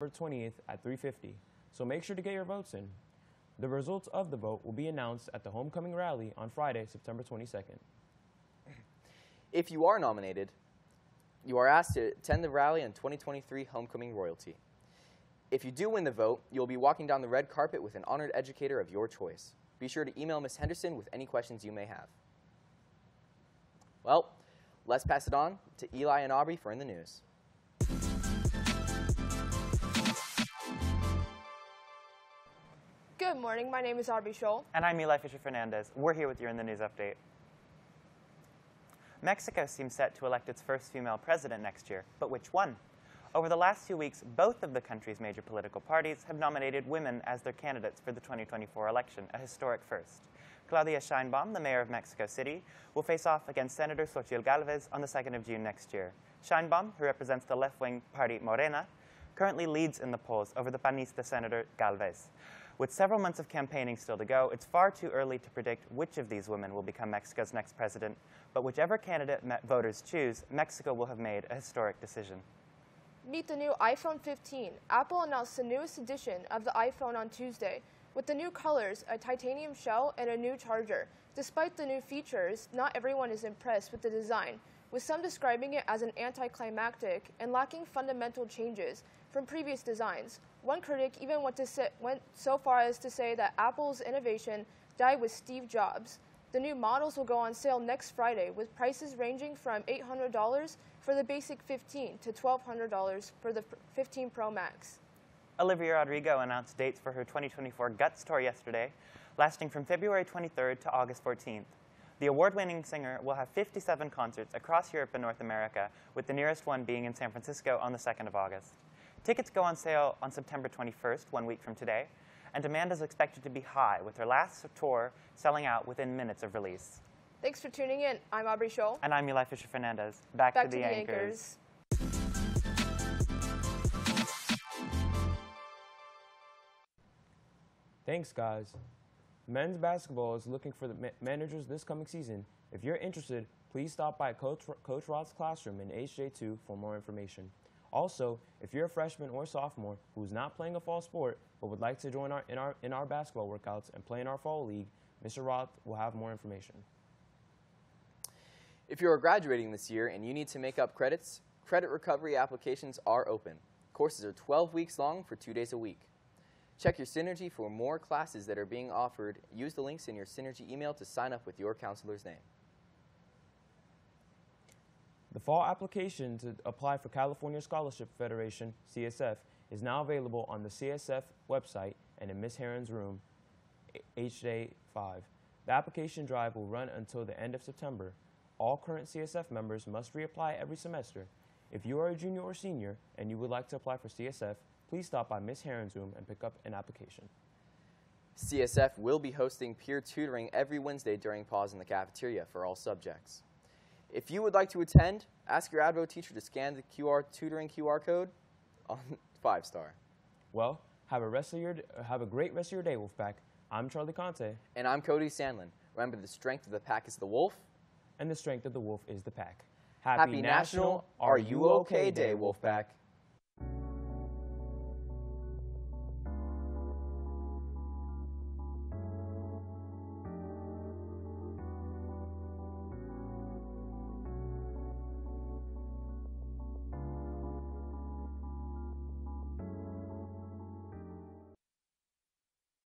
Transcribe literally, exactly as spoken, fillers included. November twentieth at three fifty, so make sure to get your votes in. The results of the vote will be announced at the homecoming rally on Friday, September twenty-second. If you are nominated, you are asked to attend the rally on twenty twenty-three Homecoming Royalty. If you do win the vote, you'll be walking down the red carpet with an honored educator of your choice. Be sure to email Miz Henderson with any questions you may have. Well, let's pass it on to Eli and Aubrey for In the News. Good morning. My name is Aubrey Scholl. And I'm Eli Fisher-Fernandez. We're here with your In the News update. Mexico seems set to elect its first female president next year, but which one? Over the last few weeks, both of the country's major political parties have nominated women as their candidates for the twenty twenty-four election, a historic first. Claudia Sheinbaum, the mayor of Mexico City, will face off against Senator Xochitl Galvez on the second of June next year. Sheinbaum, who represents the left-wing party Morena, currently leads in the polls over the Panista Senator Galvez. With several months of campaigning still to go, it's far too early to predict which of these women will become Mexico's next president. But whichever candidate voters choose, Mexico will have made a historic decision. Meet the new iPhone fifteen. Apple announced the newest edition of the iPhone on Tuesday, with the new colors, a titanium shell, and a new charger. Despite the new features, not everyone is impressed with the design, with some describing it as an anticlimactic and lacking fundamental changes from previous designs. One critic even went, to sit, went so far as to say that Apple's innovation died with Steve Jobs. The new models will go on sale next Friday, with prices ranging from eight hundred dollars for the basic fifteen to twelve hundred dollars for the fifteen Pro Max. Olivia Rodrigo announced dates for her twenty twenty-four Guts tour yesterday, lasting from February twenty-third to August fourteenth. The award-winning singer will have fifty-seven concerts across Europe and North America, with the nearest one being in San Francisco on the second of August. Tickets go on sale on September twenty-first, one week from today, and demand is expected to be high, with her last tour selling out within minutes of release. Thanks for tuning in. I'm Aubrey Scholl. And I'm Eli Fisher-Fernandez. Back, Back to, to the, the anchors. anchors. Thanks, guys. Men's basketball is looking for the ma managers this coming season. If you're interested, please stop by Coach, Coach Rod's classroom in H J two for more information. Also, if you're a freshman or sophomore who's not playing a fall sport but would like to join our, in, our, in our basketball workouts and play in our fall league, Mister Roth will have more information. If you are graduating this year and you need to make up credits, credit recovery applications are open. Courses are twelve weeks long for two days a week. Check your Synergy for more classes that are being offered. Use the links in your Synergy email to sign up with your counselor's name. The fall application to apply for California Scholarship Federation, C S F, is now available on the C S F website and in Miz Heron's room, H J five. The application drive will run until the end of September. All current C S F members must reapply every semester. If you are a junior or senior and you would like to apply for C S F, please stop by Miz Heron's room and pick up an application. C S F will be hosting peer tutoring every Wednesday during pause in the cafeteria for all subjects. If you would like to attend, ask your ADVO teacher to scan the Q R tutoring Q R code on Five Star. Well, have a, rest of your, have a great rest of your day, Wolfpack. I'm Charlie Conte. And I'm Cody Sandlin. Remember, the strength of the pack is the wolf. And the strength of the wolf is the pack. Happy, Happy National Are You Okay Day, Wolfpack.